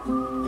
One.